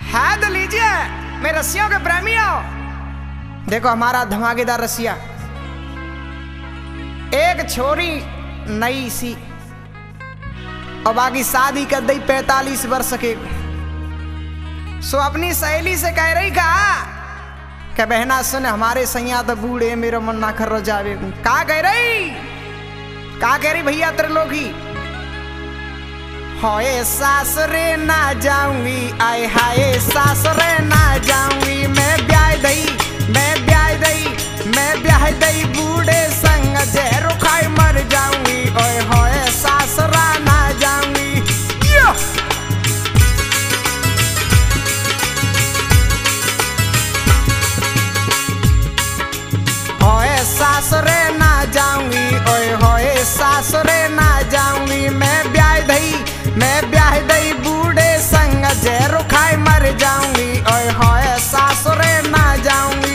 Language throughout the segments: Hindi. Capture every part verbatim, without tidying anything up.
है तो लीजिए, मैं रस्सियों के प्रेमी हूं। देखो हमारा धमाकेदार रस्सिया, एक छोरी नई सी और बाकी शादी कर दी पैंतालीस वर्ष के। सो अपनी सहेली से कह रही कहा कि बहना सुन, हमारे सैया तो बूढ़े, मेरा मन ना कर जावे। कहा कह रही कहा कह रही भैया त्रिलोकी, हाय सासरे ना जाऊंगी, आए हाय सासरे ना जाऊंगी, मैं ब्याह दई मैं ब्याह दई मैं ब्याह दई बूढ़े संग जहर खाई मर जाऊंगी, ओए हाय सासरा ना जाऊंगी। हाय सासरे ना जाऊंगी, ओए हाय सासरे ना जाऊंगी, मैं ब्याह दई मैं ब्याह दई बूढ़े संग जहर खाई मर जाऊंगी, ओए हाय सासुरे ना जाऊंगी।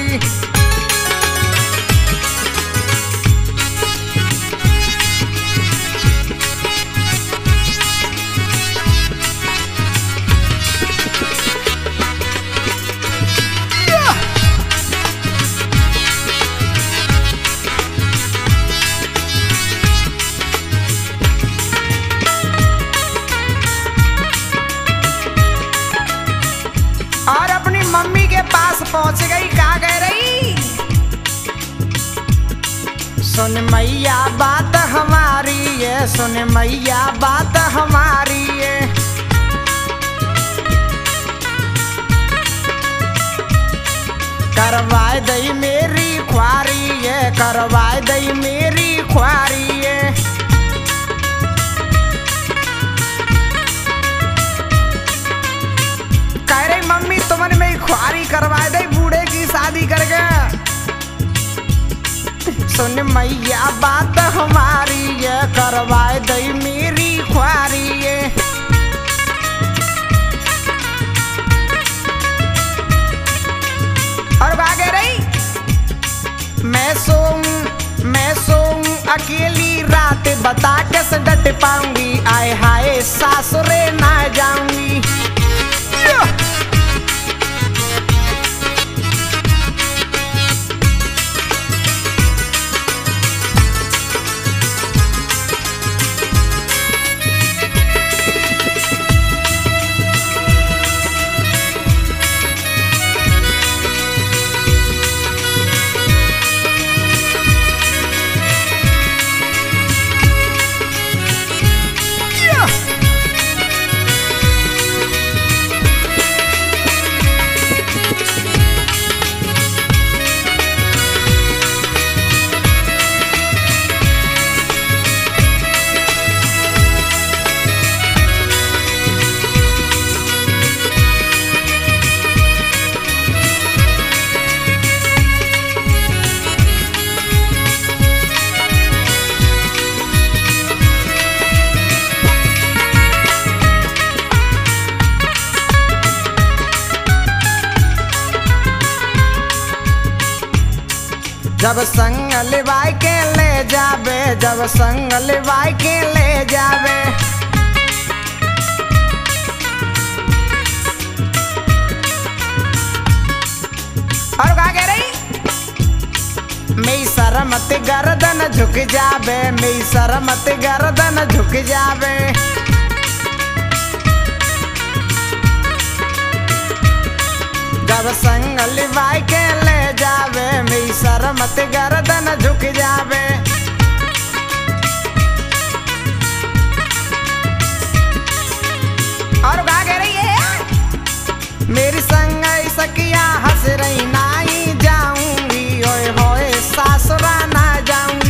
पहुंच गई, कहा कह रही सुन मैया बात हमारी है, सुन मैया बात हमारी है, करवा दई मेरी ख्वारी है, करवा दई मेरी ख्वारी है, कह रही मम्मी तुमने मेरी ख्वारी करवा दे बूढ़े की शादी करके। सुन मैया बात हमारी ये, करवा दे मेरी ख्वारी ये, और भागे रही मैं सोऊं मैं सोऊं अकेली रात, बता कैसे डट पाऊंगी, आए हाय सासुरे ना जाऊंगी। जब संग लिवाई के ले जावे, जब संग लिवाई के ले जावे, और कहा कह रही मेरी शरमत गर्दन झुक जावे, मेरी शरमत गर्दन झुक जावे, जब संग लिवाई के ले जावे, मेरी शरमत गर्दन झुक जावे, और कहा कह रही है मेरी संग सखिया हंस रही, नहीं जाऊंगी, ओए होए सासुरा ना जाऊंगी।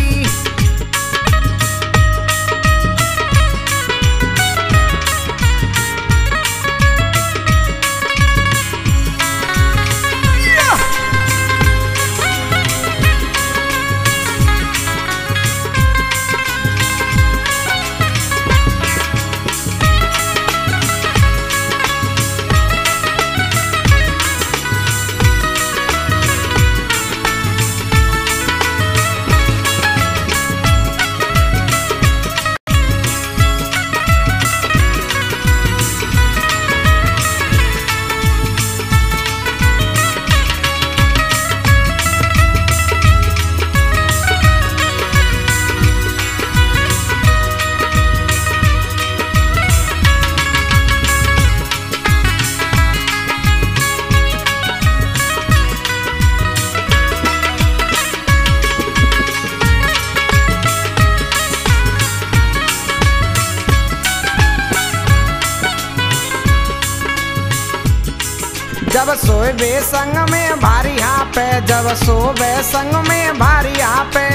जब सोए बे संग में भारी हापे, जब सोए संग में भारी हापे।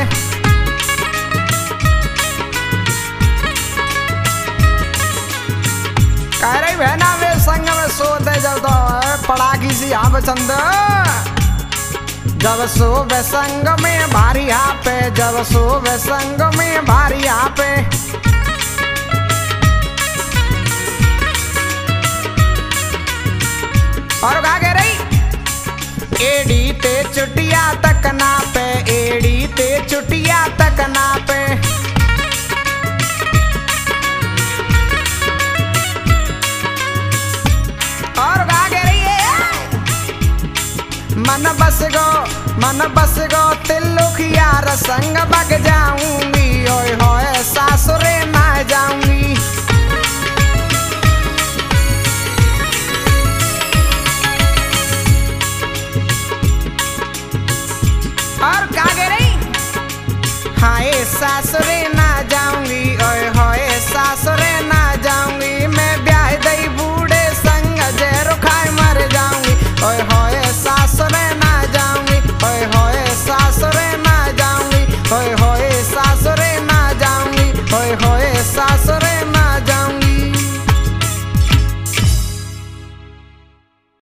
कह रही बहना वे संग में सोते जब तो पड़ाकी सी यहाँ पे चंद। जब सोए संग में भारी हापे, जब सोए संग में भारी हापे। और कहा कह रही एडी ते चुटिया तक ना पे, एडी ते चुटिया तक ना पे। और कहा कह रही है मन बस गो, मन बस गो तिलुखिया रसंग बग जाऊंगी। ओए होए सासुरे ना जाऊंगी। और का कह रही हाय सासुरे ना।